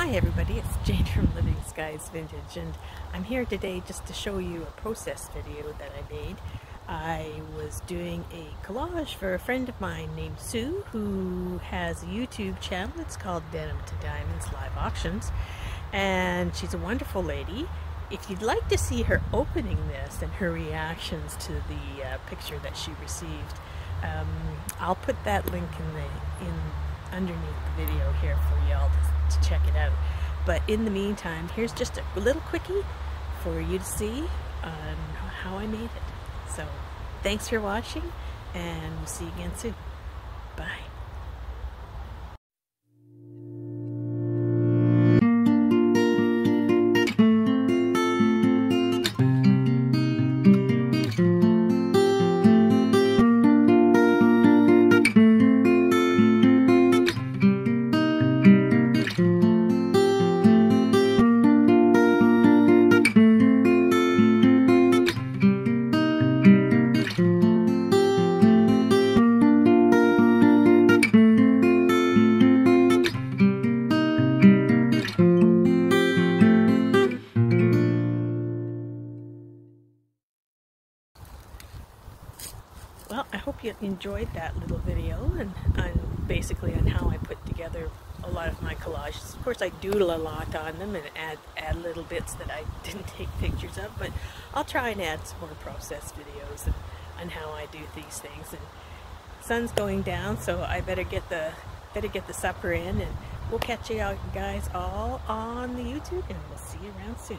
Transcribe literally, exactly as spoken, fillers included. Hi everybody, it's Jane from Living Skies Vintage, and I'm here today just to show you a process video that I made. I was doing a collage for a friend of mine named Sue, who has a YouTube channel. It's called Denim to Diamonds Live Auctions, and she's a wonderful lady. If you'd like to see her opening this and her reactions to the uh, picture that she received, um, I'll put that link in the in underneath the video here for y'all to, to check it out. But in the meantime, here's just a little quickie for you to see on how I made it. So thanks for watching, and we'll see you again soon. Bye. Well, I hope you enjoyed that little video and, and basically on how I put together a lot of my collages. Of course, I doodle a lot on them and add, add little bits that I didn't take pictures of, but I'll try and add some more process videos and, on how I do these things. And the sun's going down, so I better get the, better get the supper in, and we'll catch you guys all on the YouTube, and we'll see you around soon.